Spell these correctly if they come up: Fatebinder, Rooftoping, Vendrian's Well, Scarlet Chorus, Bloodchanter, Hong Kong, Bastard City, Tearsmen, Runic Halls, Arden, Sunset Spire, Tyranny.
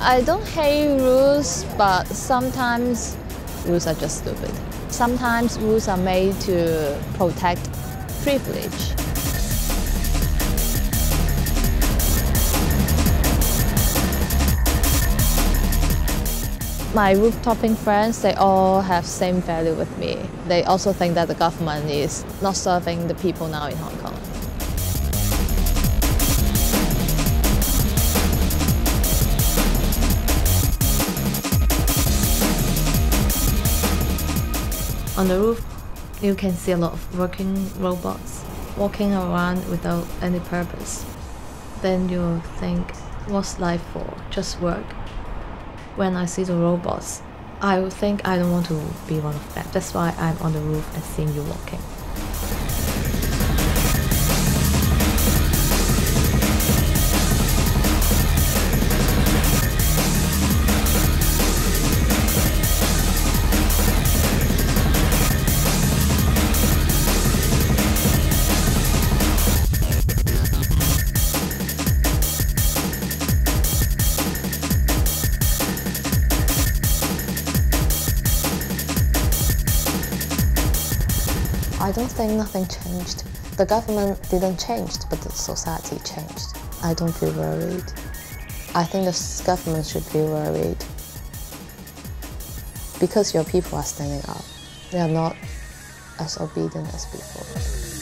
I don't hate rules, but sometimes rules are just stupid. Sometimes rules are made to protect privilege. My roof-topping friends, they all have same value with me. They also think that the government is not serving the people now in Hong Kong. On the roof, you can see a lot of working robots walking around without any purpose. Then you think, what's life for? Just work. When I see the robots, I would think I don't want to be one of them. That's why I'm on the roof and seeing you walking. I don't think nothing changed. The government didn't change, but the society changed. I don't feel worried. I think the government should be worried because your people are standing up. They are not as obedient as before.